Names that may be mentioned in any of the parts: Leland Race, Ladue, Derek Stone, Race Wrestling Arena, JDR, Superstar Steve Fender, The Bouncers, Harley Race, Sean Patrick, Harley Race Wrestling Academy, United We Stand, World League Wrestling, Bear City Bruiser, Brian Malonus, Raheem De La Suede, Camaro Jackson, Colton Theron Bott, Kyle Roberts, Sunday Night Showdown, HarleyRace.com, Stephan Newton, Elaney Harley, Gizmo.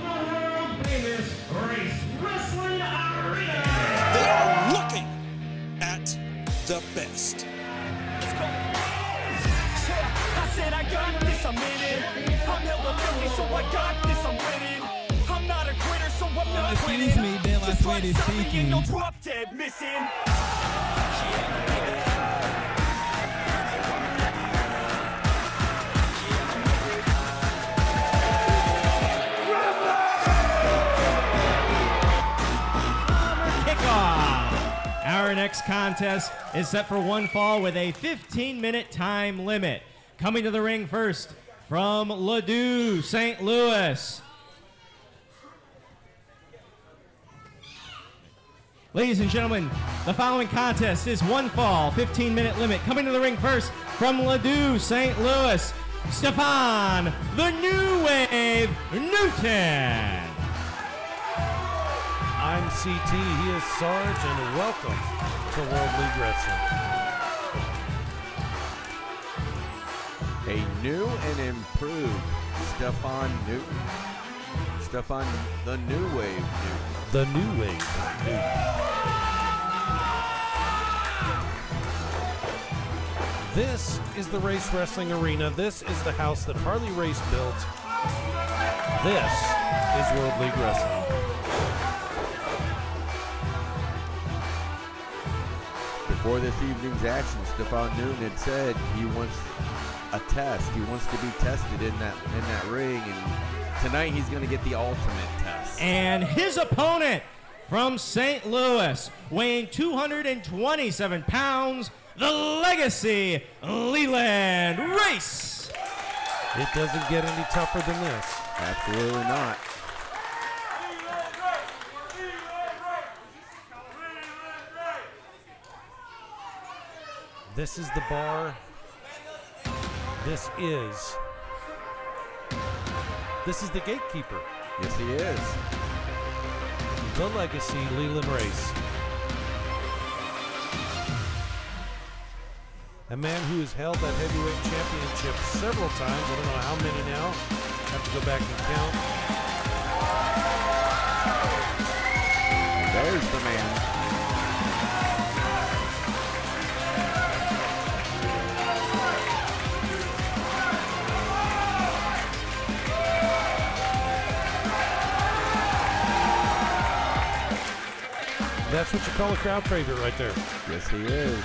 world-famous Race Wrestling Arena. They are looking at the best. Let's go. I said I got this, I'm in it. I'm hella filthy, so I got this, I'm winning. I'm not a quitter, so I'm not quitting. Excuse me, De La Suede is speaking. No drop dead missing. Our next contest is set for one fall with a 15-minute time limit. Coming to the ring first from Ladue, St. Louis. Ladies and gentlemen, the following contest is one fall, 15-minute limit. Coming to the ring first from Ladue, St. Louis, Stephan "The New Wave" Newton. I'm CT, he is Sarge, and welcome to World League Wrestling. A new and improved Stephan Newton. Stephan "The New Wave" Newton. The New Wave Newton. This is the Race Wrestling Arena. This is the house that Harley Race built. This is World League Wrestling. Before this evening's action, Stephan Newton had said he wants a test. He wants to be tested in that ring, and tonight he's going to get the ultimate test. And his opponent from St. Louis, weighing 227 pounds, the legacy Leland Race. It doesn't get any tougher than this. Absolutely not. This is the bar. This is the gatekeeper. Yes, he is. The legacy Leland Race. A man who has held that heavyweight championship several times. I don't know how many now. Have to go back and count. There's the man. That's what you call a crowd favorite right there. Yes, he is.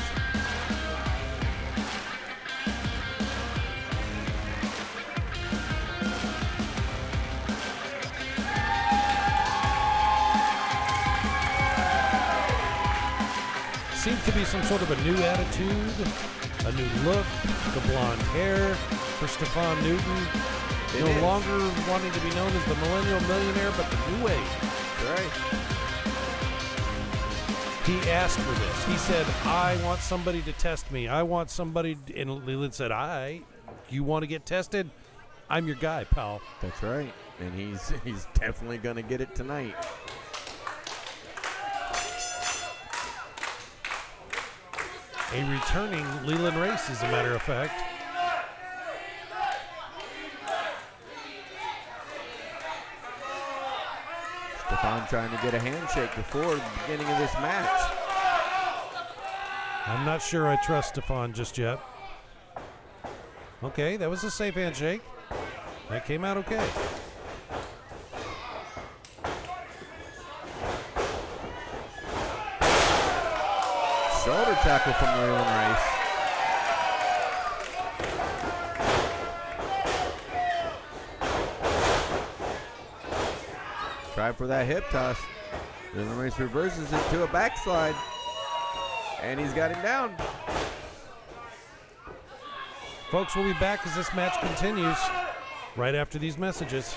Seems to be some sort of a new attitude, a new look, the blonde hair for Stephan Newton. No longer wanting to be known as the millennial millionaire, but the new wave. Right. He asked for this. He said, I want somebody to test me. I want somebody, and Leland said, you want to get tested? I'm your guy, pal. That's right, and he's definitely going to get it tonight. A returning Leland Race, as a matter of fact. Stephan trying to get a handshake before the beginning of this match. I'm not sure I trust Stephan just yet. Okay, that was a safe handshake. That came out okay. Shoulder tackle from Leland Race. Try for that hip toss. Leland Race reverses it to a backslide. And he's got him down. Folks, we'll be back as this match continues right after these messages.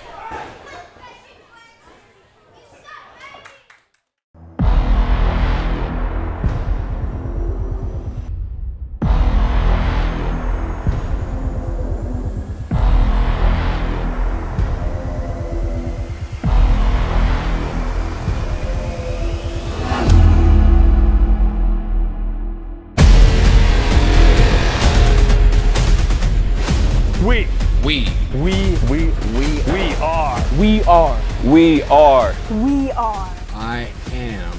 We are. We are. We are. I am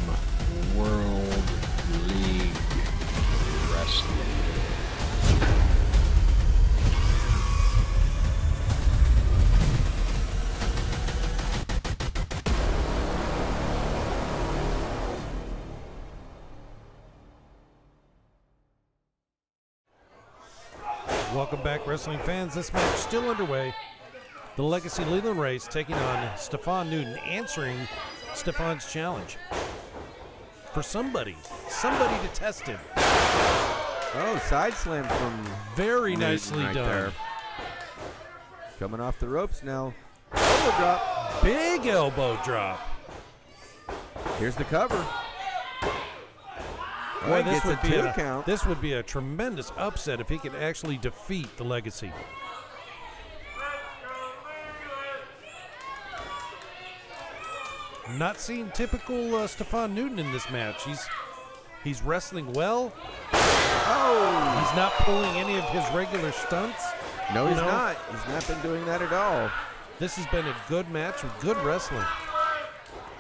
World League Wrestling. Welcome back, wrestling fans. This match still underway. The Legacy Leland Race taking on Stephan Newton, answering Stephan's challenge for somebody to test him. Oh, side slam from very nicely right done. There. Coming off the ropes now. Elbow drop, big elbow drop. Here's the cover. Boy, this would be a count. This would be a tremendous upset if he could actually defeat the Legacy. Not seeing typical Stephan Newton in this match. He's wrestling well. Oh! He's not pulling any of his regular stunts. No, he's not. He's not been doing that at all. This has been a good match with good wrestling.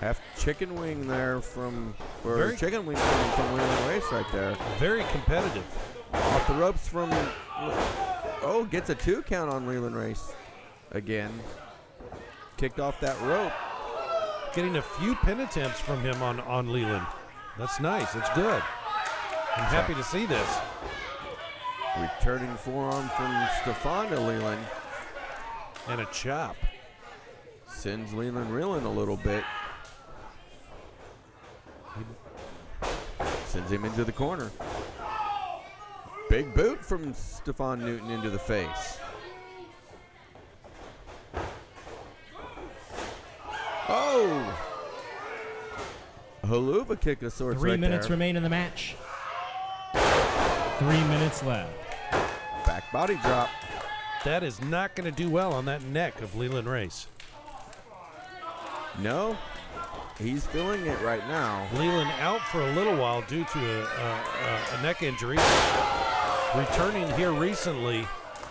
Half chicken wing there from, or very chicken wing from Leland Race right there. Very competitive. Off the ropes from, oh, gets a 2 count on Leland Race again. Kicked off that rope. Getting a few pin attempts from him on Leland. That's nice. It's good. I'm happy to see this. Returning forearm from Stephan to Leland. And a chop. Sends Leland reeling a little bit. Sends him into the corner. Big boot from Stephan Newton into the face. Oh! Haluva kick of sorts. 3 minutes remain in the match. 3 minutes left. Back body drop. That is not going to do well on that neck of Leland Race. No. He's feeling it right now. Leland out for a little while due to a neck injury. Returning here recently,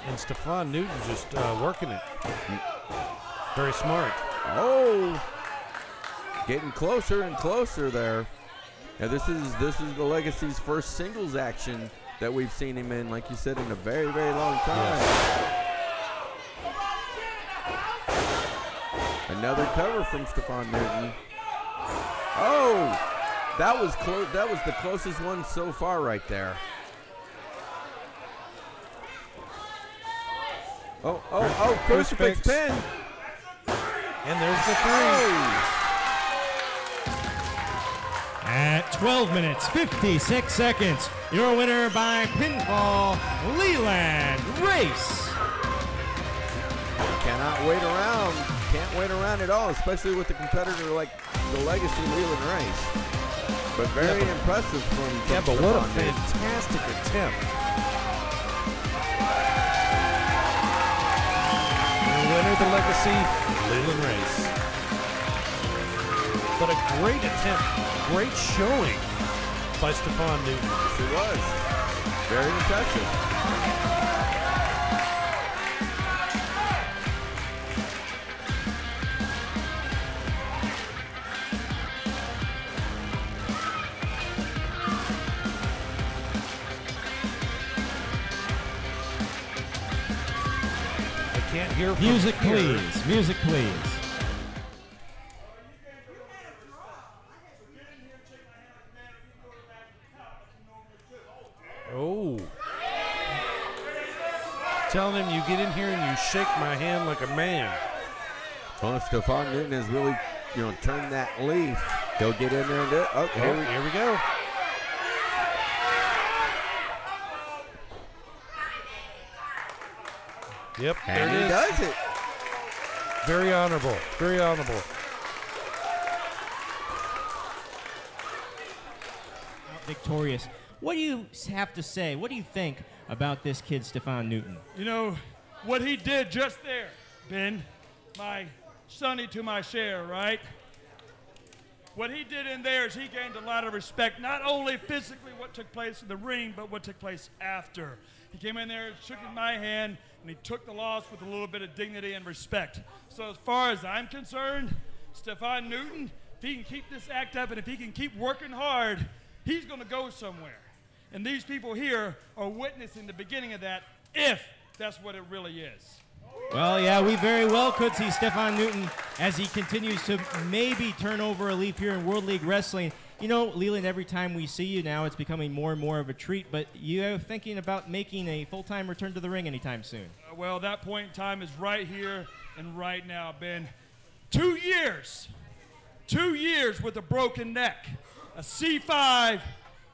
and Stephan Newton just working it. Very smart. Oh, getting closer and closer there. Now this is the Legacy's first singles action that we've seen him in, like you said, in a very, very long time. Yes. Another cover from Stephan Newton. Oh, that was close. That was the closest one so far, right there. Oh, oh, oh! Crucifix pin. And there's the three. At 12 minutes, 56 seconds, your winner by pinfall, Leland Race. Cannot wait around. Can't wait around at all, especially with a competitor like the Legacy Leland Race. But very impressive from but what a fantastic attempt. Winner, the Legacy Leland Race. But a great attempt, great showing by Stephan Newton. Yes, it was. Very impressive. Music, please. Music, please. Oh. Telling him, you get in here and you shake my hand like a man. Well, if Stephan Newton has really, you know, turned that leaf, he'll get in there and do it. Oh, here we go. Yep, and there it is. He does it. Very honorable, very honorable. Victorious. What do you have to say? What do you think about this kid, Stephan Newton? You know, what he did just there, Ben, my sonny to my share, right? What he did in there is he gained a lot of respect, not only physically what took place in the ring, but what took place after. He came in there, shook my hand, and he took the loss with a little bit of dignity and respect. So as far as I'm concerned, Stephan Newton, if he can keep this act up and if he can keep working hard, he's going to go somewhere. And these people here are witnessing the beginning of that, if that's what it really is. Well, yeah, we very well could see Stephan Newton as he continues to maybe turn over a leaf here in World League Wrestling. You know, Leland, every time we see you now, it's becoming more and more of a treat, but you're thinking about making a full-time return to the ring anytime soon. Well, that point in time is right here and right now, Ben. 2 years. 2 years with a broken neck, a C5,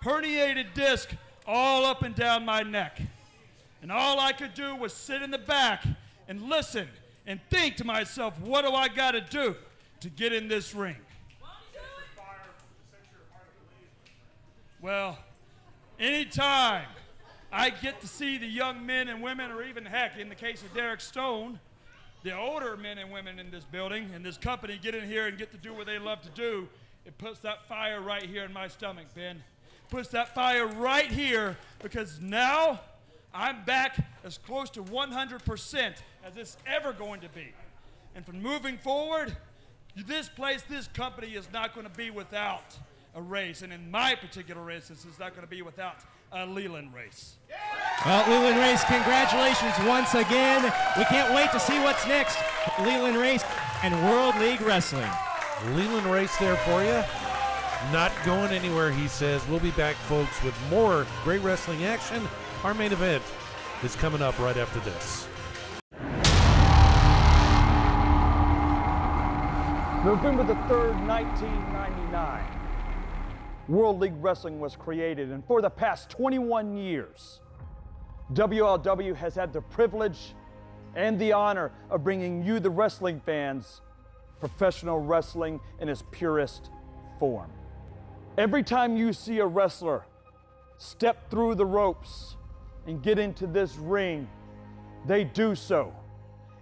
herniated disc all up and down my neck. And all I could do was sit in the back and listen and think to myself, what do I got to do to get in this ring? Well, anytime I get to see the young men and women, or even, heck, in the case of Derek Stone, the older men and women in this building and this company get in here and get to do what they love to do, it puts that fire right here in my stomach, Ben. Puts that fire right here, because now I'm back as close to 100% as it's ever going to be. And from moving forward, this place, this company is not going to be without a race, and in my particular race, this is not going to be without a Leland Race. Well, Leland Race, congratulations once again. We can't wait to see what's next. Leland Race and World League Wrestling. Leland Race there for you. Not going anywhere, he says. We'll be back, folks, with more great wrestling action. Our main event is coming up right after this. November the 3rd, 1999. World League Wrestling was created, and for the past 21 years, WLW has had the privilege and the honor of bringing you, the wrestling fans, professional wrestling in its purest form. Every time you see a wrestler step through the ropes and get into this ring, they do so,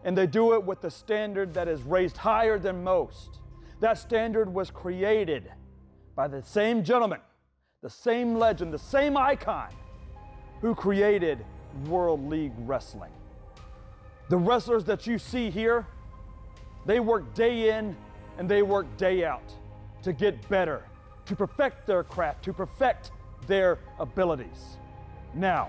and they do it with a standard that is raised higher than most. That standard was created by the same gentleman, the same legend, the same icon who created World League Wrestling. The wrestlers that you see here, they work day in and they work day out to get better, to perfect their craft, to perfect their abilities. Now,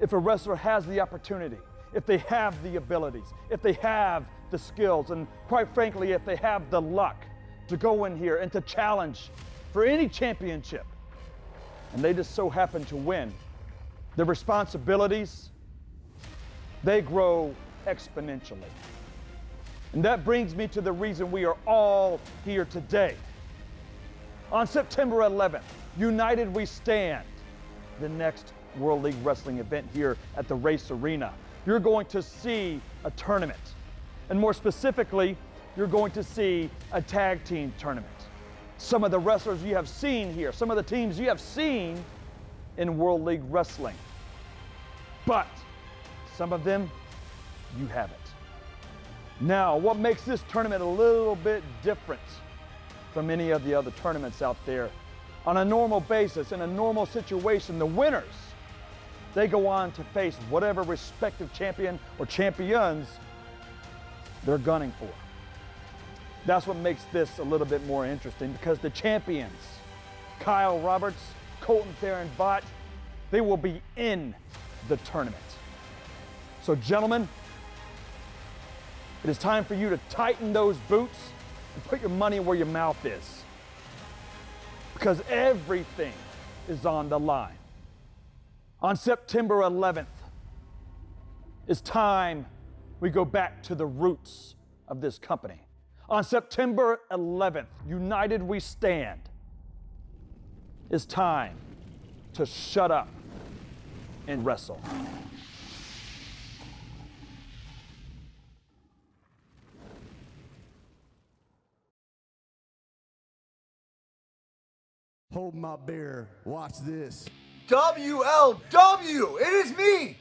if a wrestler has the opportunity, if they have the abilities, if they have the skills, and quite frankly, if they have the luck to go in here and to challenge for any championship, and they just so happen to win, the responsibilities, they grow exponentially. And that brings me to the reason we are all here today. On September 11th, United We Stand, the next World League Wrestling event here at the Race Arena. You're going to see a tournament, and more specifically, you're going to see a tag team tournament. Some of the wrestlers you have seen here, some of the teams you have seen in World League Wrestling, but some of them you haven't. Now, what makes this tournament a little bit different from any of the other tournaments out there? On a normal basis, in a normal situation, the winners, they go on to face whatever respective champion or champions they're gunning for. That's what makes this a little bit more interesting, because the champions, Kyle Roberts, Colton Theron Bott, they will be in the tournament. So, gentlemen, it is time for you to tighten those boots and put your money where your mouth is, because everything is on the line. On September 11th, it's time we go back to the roots of this company. On September 11th, United We Stand. It's time to shut up and wrestle. Hold my beer, watch this. WLW, it is me,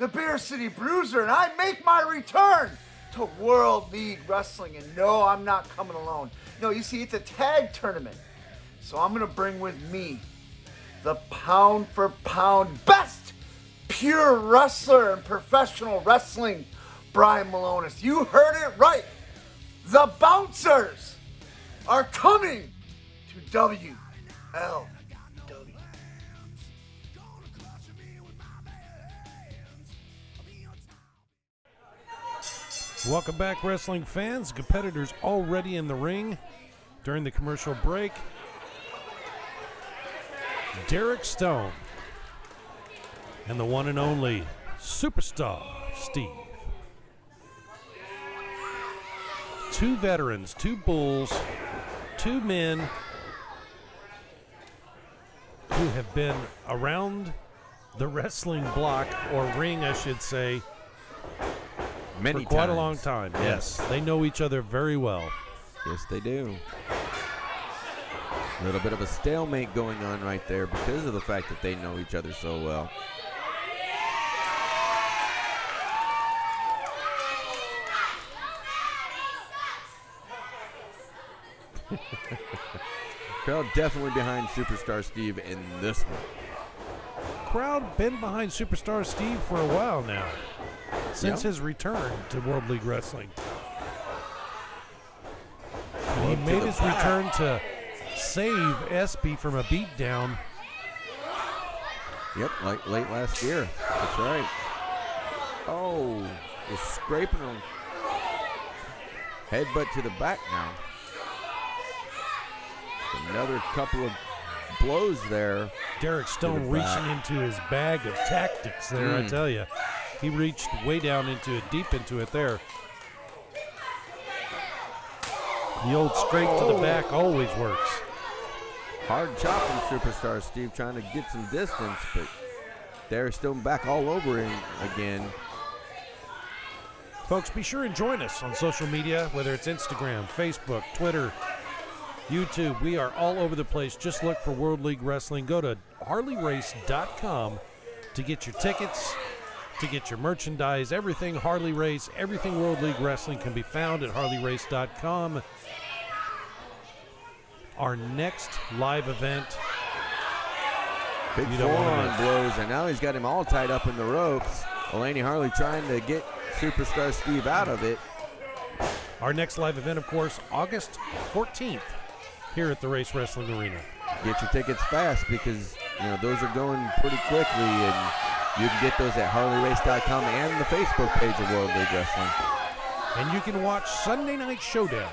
the Bear City Bruiser, and I make my return to World League Wrestling. And no, I'm not coming alone. No, you see, it's a tag tournament. So I'm going to bring with me the pound-for-pound best pure wrestler in professional wrestling, Brian Malonus. You heard it right. The Bouncers are coming to WLW. Welcome back, wrestling fans. Competitors already in the ring during the commercial break. Derek Stone and the one and only Superstar Steve. Two veterans, two bulls, two men who have been around the wrestling block, or ring, I should say, many for quite times. A long time. Yes. They know each other very well. Yes, they do. A little bit of a stalemate going on right there because of the fact that they know each other so well. Crowd definitely behind Superstar Steve in this one. Crowd been behind Superstar Steve for a while now. Since his return to World League Wrestling. He made his return to save SB from a beatdown. Yep, like late last year. That's right. Oh, he's scraping him. Headbutt to the back now. Another couple of blows there. Derek Stone reaching into his bag of tactics there, I tell you. He reached way down into it, deep into it there. The old straight to the back always works. Hard chopping Superstar Steve trying to get some distance, but Derek Stone back all over him again. Folks, be sure and join us on social media, whether it's Instagram, Facebook, Twitter, YouTube. We are all over the place. Just look for World League Wrestling. Go to HarleyRace.com to get your tickets, to get your merchandise. Everything Harley Race, everything World League Wrestling can be found at HarleyRace.com. Our next live event. Big forearm blows, and now he's got him all tied up in the ropes. Elaney Harley trying to get Superstar Steve out of it. Our next live event, of course, August 14th here at the Race Wrestling Arena. Get your tickets fast because, you know, those are going pretty quickly, and you can get those at HarleyRace.com and the Facebook page of World League Wrestling. And you can watch Sunday Night Showdown.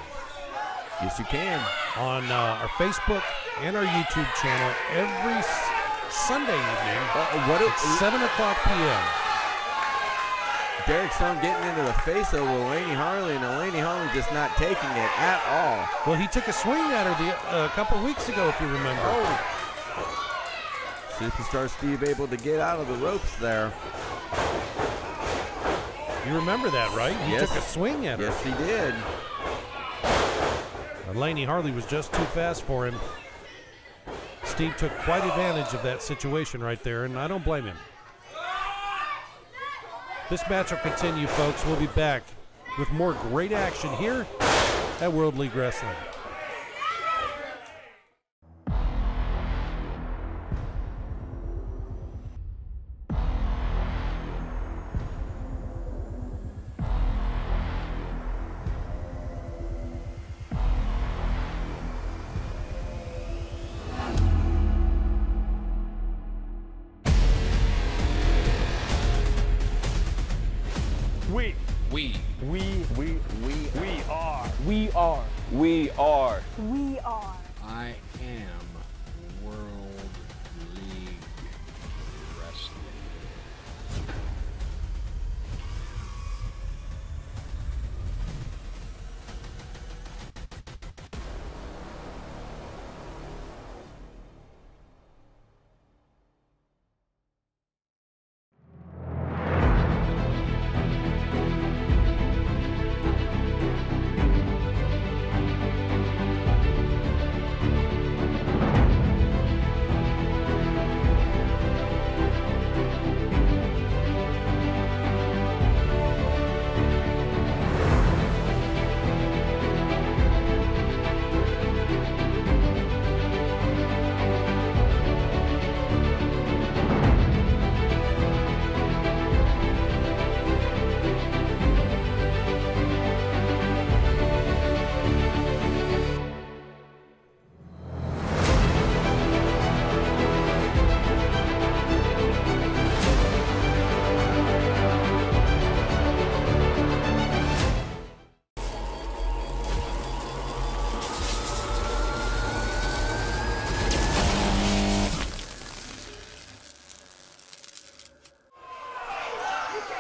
Yes, you can. On our Facebook and our YouTube channel every Sunday evening at 7 o'clock p.m. Derek Stone getting into the face of Elaney Harley, and Elaney Harley just not taking it at all. Well, he took a swing at her a couple weeks ago, if you remember. Oh. Superstar Steve able to get out of the ropes there. You remember that, right? He took a swing at her. Yes, he did. Elaney Harley was just too fast for him. Steve took quite advantage of that situation right there, and I don't blame him. This match will continue, folks. We'll be back with more great action here at World League Wrestling. We are. I am World League Wrestling.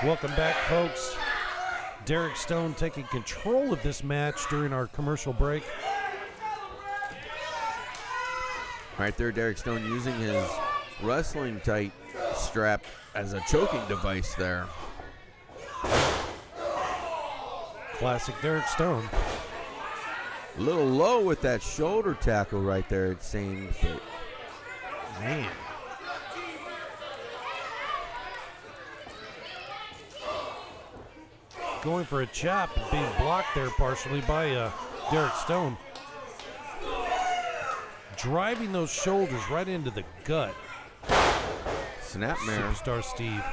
Welcome back, folks. Derek Stone taking control of this match during our commercial break. Right there, Derek Stone using his wrestling tight strap as a choking device there. Classic Derek Stone. A little low with that shoulder tackle right there, it seems. But man. Going for a chop, being blocked there partially by Derek Stone. Driving those shoulders right into the gut. Snapmare. Superstar Steve.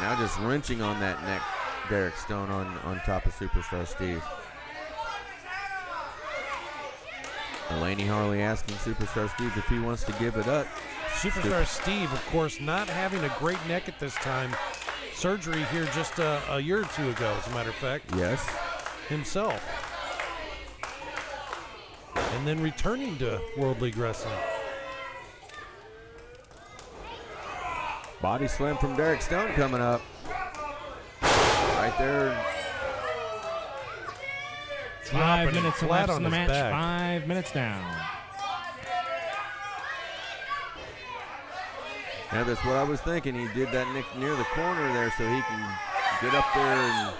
Now just wrenching on that neck, Derek Stone on top of Superstar Steve. Elaney Harley asking Superstar Steve if he wants to give it up. Superstar Steve, of course, not having a great neck at this time. Surgery here just a year or two ago, as a matter of fact. Yes. Himself. And then returning to World League Wrestling. Body slam from Derek Stone coming up. Right there. 5 minutes left in the match. 5 minutes down. Yeah, that's what I was thinking. He did that near the corner there so he can get up there and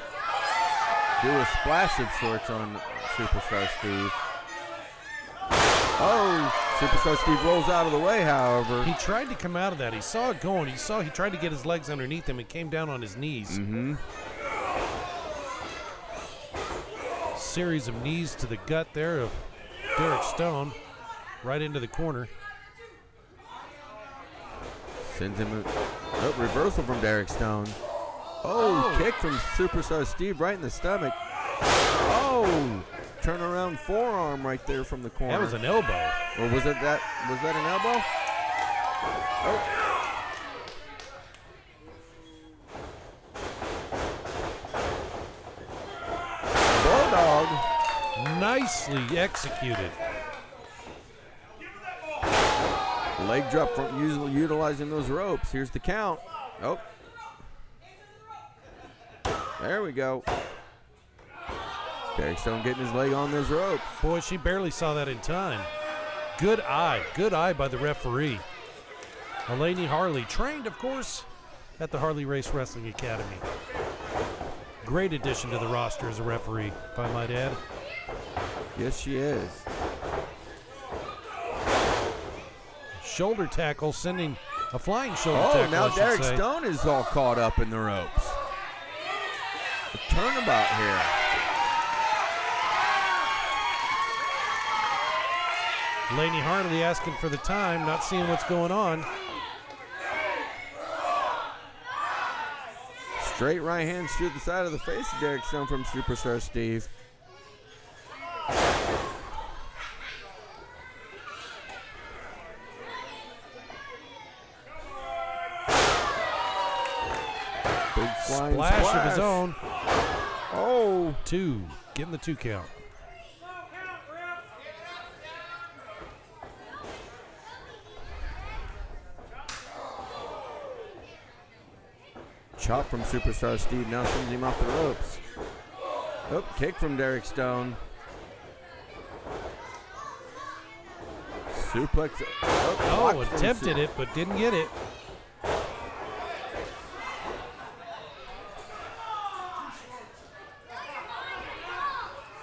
do a splash of sorts on Superstar Steve. Oh, Superstar Steve rolls out of the way, however. He tried to come out of that. He saw it going. He saw he tried to get his legs underneath him and came down on his knees. Mm-hmm. Series of knees to the gut there of Derek Stone, right into the corner. Sends him a reversal from Derek Stone. Oh, kick from Superstar Steve right in the stomach. Oh, turnaround forearm right there from the corner. That was an elbow. Or was it that? Was that an elbow? Oh. Nicely executed. Leg drop from utilizing those ropes. Here's the count. Oh. There we go. Derek Stone getting his leg on those ropes. Boy, she barely saw that in time. Good eye. Good eye by the referee. Elaney Harley, trained, of course, at the Harley Race Wrestling Academy. Great addition to the roster as a referee, if I might add. Yes, she is. Shoulder tackle, sending a flying shoulder tackle. Oh, now Derek Stone is all caught up in the ropes. A turnabout here. Elaney Harley asking for the time, not seeing what's going on. Straight right hand through the side of the face of Derek Stone from Superstar Steve. Splash of his own. Oh, two. Give him the 2 count. Chop from Superstar Steve now sends him off the ropes. Oh, kick from Derek Stone. Suplex. Oh, attempted it but didn't get it.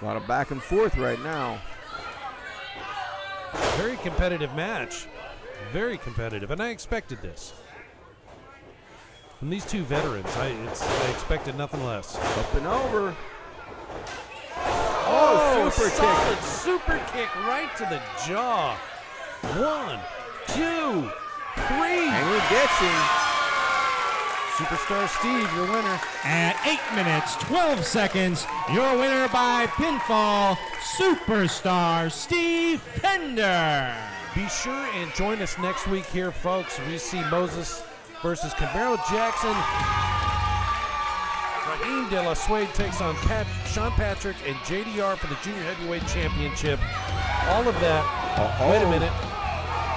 A lot of back and forth right now. Very competitive match. Very competitive, and I expected this. From these two veterans, I expected nothing less. Up and over. Oh, super solid kick. Super kick right to the jaw. 1, 2, 3. And he gets him. Superstar Steve, your winner. At 8 minutes, 12 seconds, your winner by pinfall, Superstar Steve Fender. Be sure and join us next week here, folks. We see Moses versus Camaro Jackson. Raheem De La Suede takes on Sean Patrick and JDR for the Junior Heavyweight Championship. All of that. Wait a minute.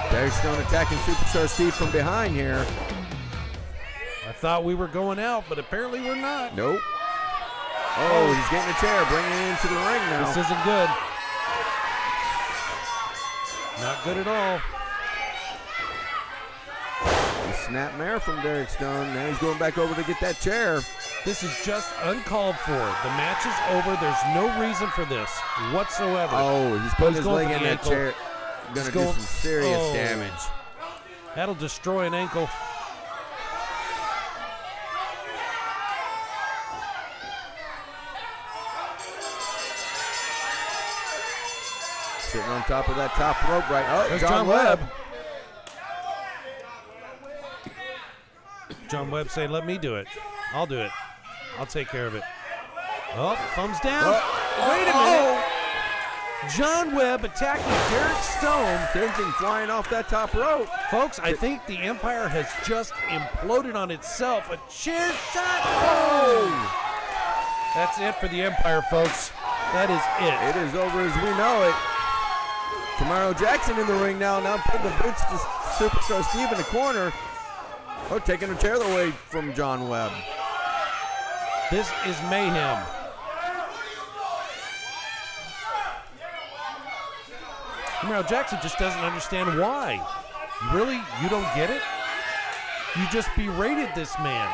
Derek Stone attacking Superstar Steve from behind here. I thought we were going out, but apparently we're not. Nope. Oh, he's getting a chair, bringing it into the ring now. This isn't good. Not good at all. A snapmare from Derek Stone. Now he's going back over to get that chair. This is just uncalled for. The match is over. There's no reason for this whatsoever. Oh, he's putting his leg in that chair. Going to do some serious damage. That'll destroy an ankle. Sitting on top of that top rope right now. Oh, John Webb. John Webb saying, let me do it. I'll do it. I'll take care of it. Oh, thumbs down. Wait a minute. John Webb attacking Derek Stone. Sends him flying off that top rope. Folks, I think the Empire has just imploded on itself. A chair shot. Oh! That's it for the Empire, folks. That is it. It is over as we know it. Camaro Jackson in the ring now. Now putting the boots to Superstar Steve in the corner. Oh, taking a chair away from John Webb. This is mayhem. Camaro Jackson just doesn't understand why. Really? You don't get it? You just berated this man.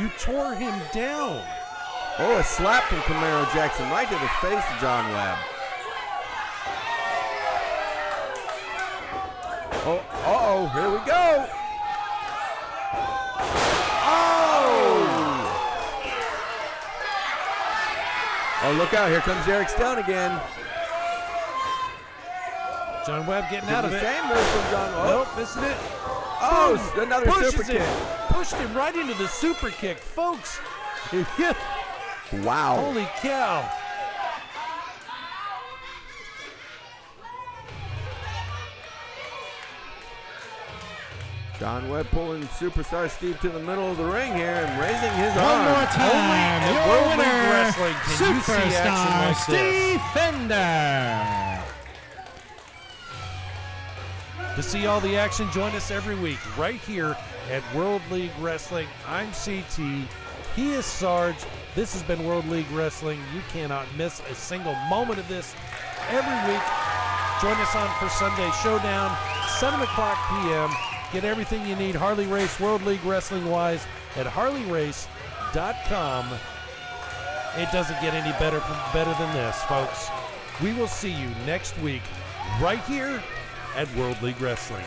You tore him down. Oh, a slap from Camaro Jackson right to the face of John Webb. Oh, uh-oh, here we go. Oh! Oh, look out, here comes Derek Stone again. John Webb getting out of it. Nope, missing it. Oh, another super kick. Pushed him right into the super kick, folks. Wow. Holy cow. John Webb pulling Superstar Steve to the middle of the ring here and raising his arm. One more time, your World League Wrestling. Superstar Steve Fender. To see all the action, join us every week right here at World League Wrestling. I'm CT. He is Sarge. This has been World League Wrestling. You cannot miss a single moment of this every week. Join us on for Sunday Showdown, 7 o'clock p.m. Get everything you need Harley Race World League Wrestling-wise at HarleyRace.com. It doesn't get any better than this, folks. We will see you next week right here at World League Wrestling.